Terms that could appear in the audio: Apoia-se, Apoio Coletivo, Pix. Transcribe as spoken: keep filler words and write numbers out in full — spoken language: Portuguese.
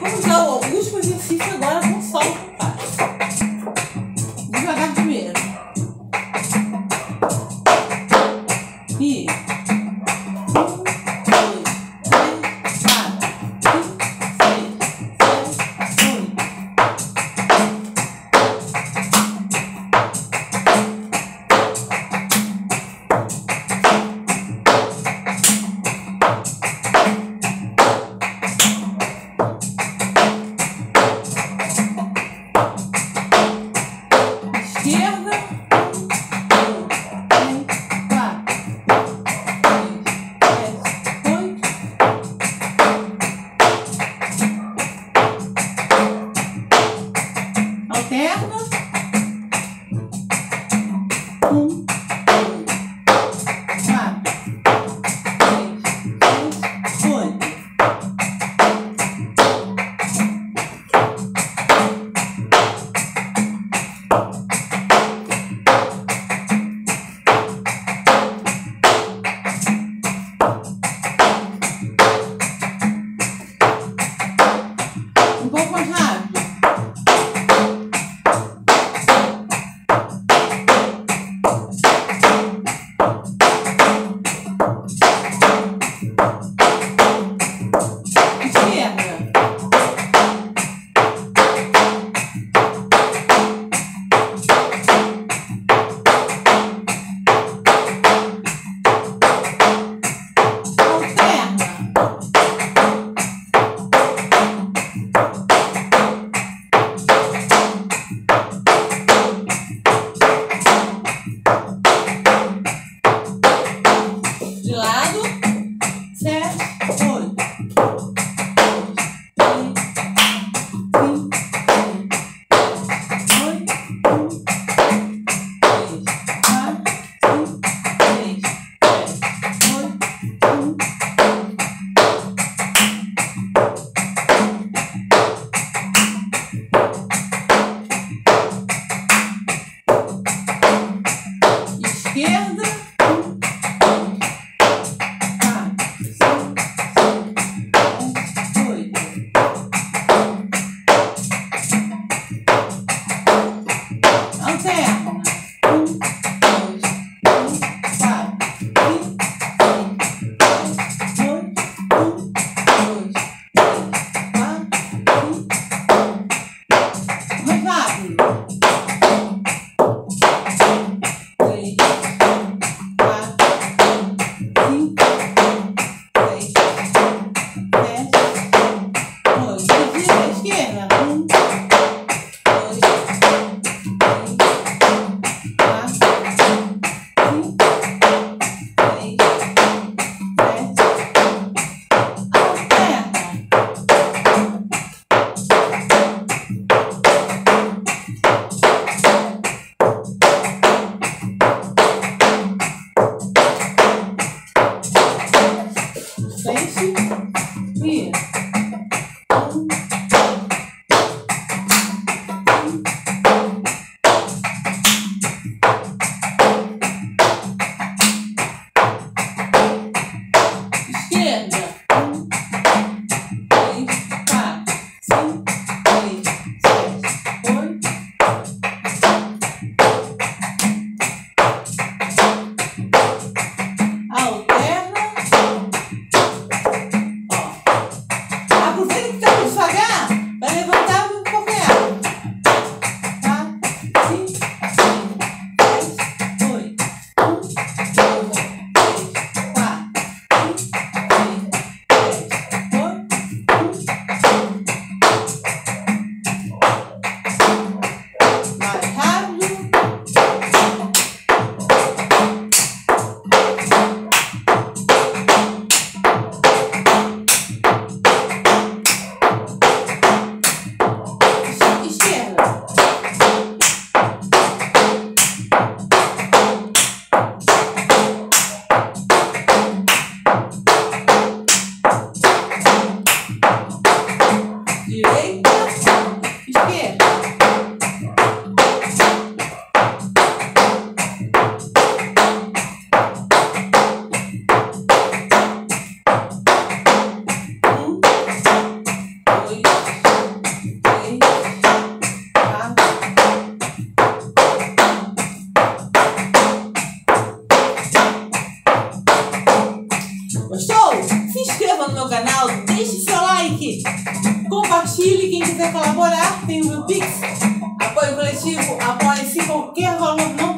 Vamos dar o Augusto para o exercício agora com sol. Devagar primeiro. E... canal, deixe seu like, compartilhe. Quem quiser colaborar, tem o meu Pix, apoio coletivo, apoia-se, qualquer valor não